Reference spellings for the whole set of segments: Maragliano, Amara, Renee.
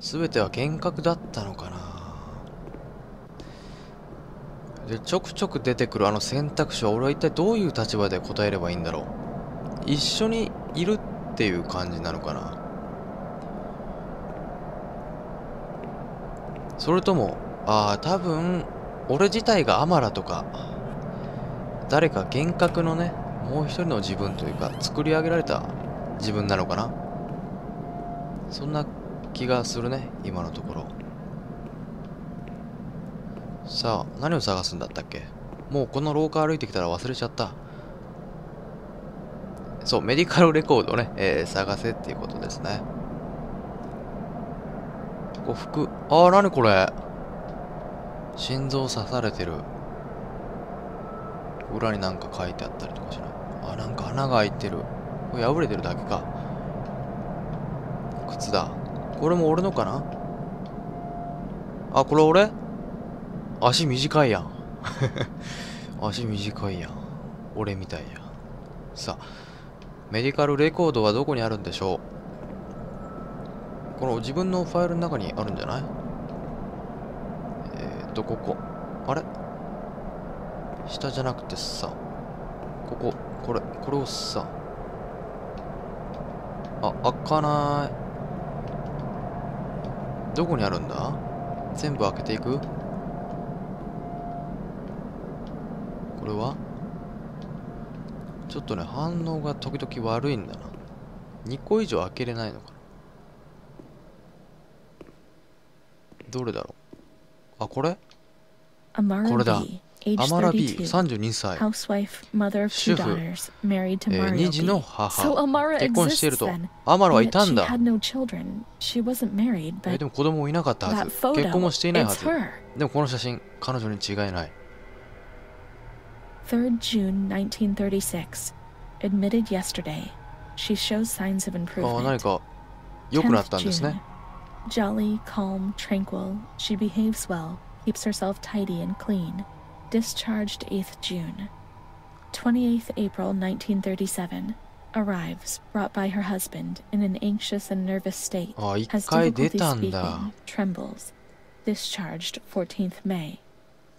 全ては幻覚だったのかな。でちょくちょく出てくるあの選択肢は俺は一体どういう立場で答えればいいんだろう。一緒にいるっていう感じなのかな、それとも多分俺自体がアマラとか誰か幻覚のねもう一人の自分というか作り上げられた自分なのかな、そんな気がするね今のところ。さあ何を探すんだったっけ。もうこの廊下歩いてきたら忘れちゃった。そうメディカルレコードをね、探せっていうことですね。こう服何これ、心臓刺されてる、裏になんか書いてあったりとかしない。なんか穴が開いてる、これ破れてるだけか。靴だ、これも俺のかな。これ俺足短いやん足短いやん、俺みたいやん。さあメディカルレコードはどこにあるんでしょう。この自分のファイルの中にあるんじゃない。ここあれ下じゃなくてさ、こここれをさ、開かない。どこにあるんだ。全部開けていく。これはちょっとね反応が時々悪いんだな。2個以上開けれないのかな、どれだろう。これこれだ。アマラ B、32歳。主婦、2児の母。結婚していると。アマラはいたんだ。でも子供もいなかったはず。結婚もしていないはず。でもこの写真、彼女に違いない。3 June 1936 admitted yesterday. She shows signs of improvement. 何か良くなったんですね。Jolly, calm, tranquil. She behaves well. Keeps herself tidy and clean. Discharged 8th June. 28th April 1937. Arrives, brought by her husband in an anxious and nervous state. Has difficulty speaking. Trembles. Discharged 14th May.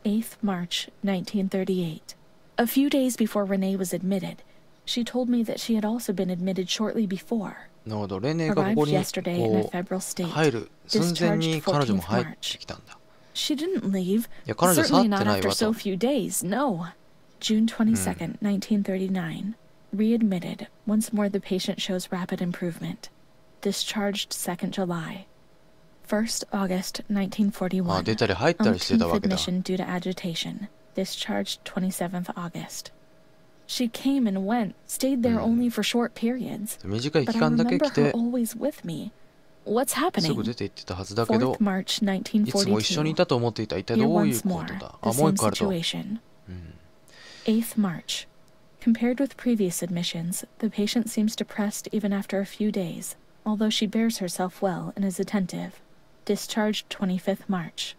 8th March 1938. A few days before Renee was admitted, she told me that she had also been admitted shortly before. なるほど、レネがここに入る寸前に彼女も入ってきたんだ。いや、彼女去ってないわと。June 22nd, 1939. Readmitted. Once more the patient shows rapid improvement. Discharged 2nd July. 1st August, 1941. Unconscious admission due to agitation. Discharged 27th August.She came and went, stayed there only for short periods. But I remember her always with me. What's happening? 4th March 1942. Here once more, the same situation. 8th March. Compared with previous admissions, the patient seems depressed even after a few days, although she bears herself well and is attentive. Discharged 25th March.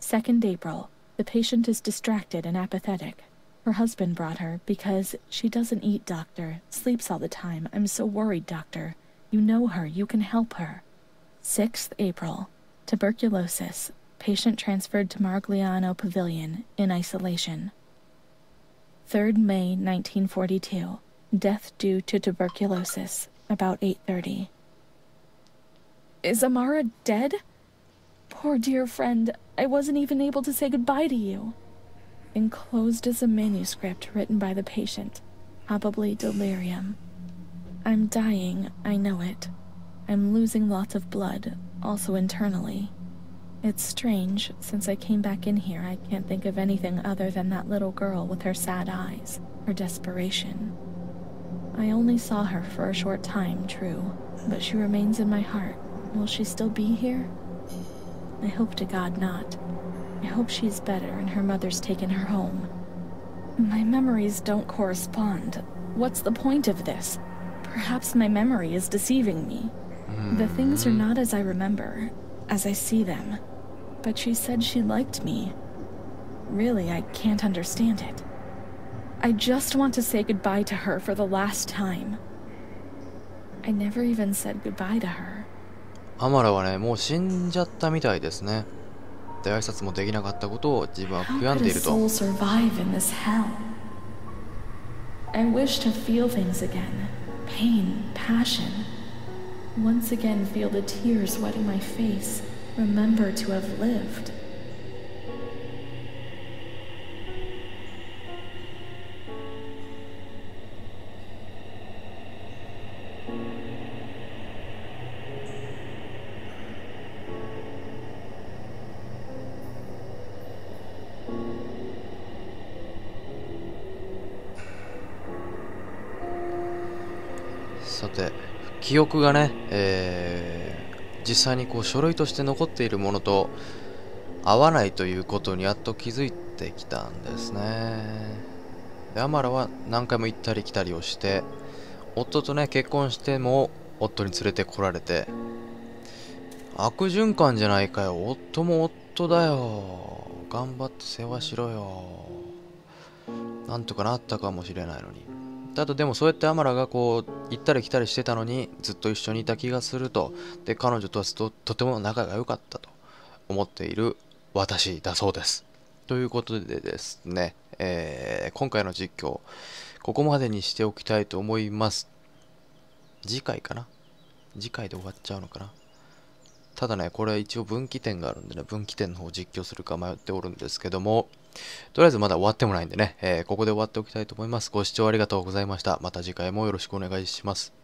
2nd April. The patient is distracted and apathetic.Her husband brought her because she doesn't eat, doctor. Sleeps all the time. I'm so worried, doctor. You know her. You can help her. 6th April. Tuberculosis. Patient transferred to Maragliano Pavilion in isolation. 3rd May 1942. Death due to tuberculosis. About 8:30. Is Amara dead? Poor dear friend. I wasn't even able to say goodbye to you.Enclosed is a manuscript written by the patient, probably delirium. I'm dying, I know it. I'm losing lots of blood, also internally. It's strange, since I came back in here, I can't think of anything other than that little girl with her sad eyes, her desperation. I only saw her for a short time, true, but she remains in my heart. Will she still be here? I hope to God not.I hope she's better and her mother's taken her home. My memories don't correspond. What's the point of this? Perhaps my memory is deceiving me. The things are not as I remember, as I see them. But she said she liked me. Really, I can't understand it. I just want to say goodbye to her for the last time. I never even said goodbye to her. アマラはね、もう死んじゃったみたいですね。で、挨拶もできなかったことを自分は悔やんでいると。さて、記憶がね、実際にこう書類として残っているものと合わないということにやっと気づいてきたんですね。で、アマラは何回も行ったり来たりをして、夫とね結婚しても夫に連れてこられて、悪循環じゃないかよ、夫も夫だよ、頑張って世話しろよ、なんとかなったかもしれないのに。だとでもそうやってアマラがこう行ったり来たりしてたのにずっと一緒にいた気がすると。で、彼女とはとても仲が良かったと思っている私だそうです。ということでですね、今回の実況ここまでにしておきたいと思います。次回かな、次回で終わっちゃうのかな。ただね、これ一応分岐点があるんでね、分岐点の方を実況するか迷っておるんですけども、とりあえずまだ終わってもないんでね、ここで終わっておきたいと思います。ご視聴ありがとうございました。また次回もよろしくお願いします。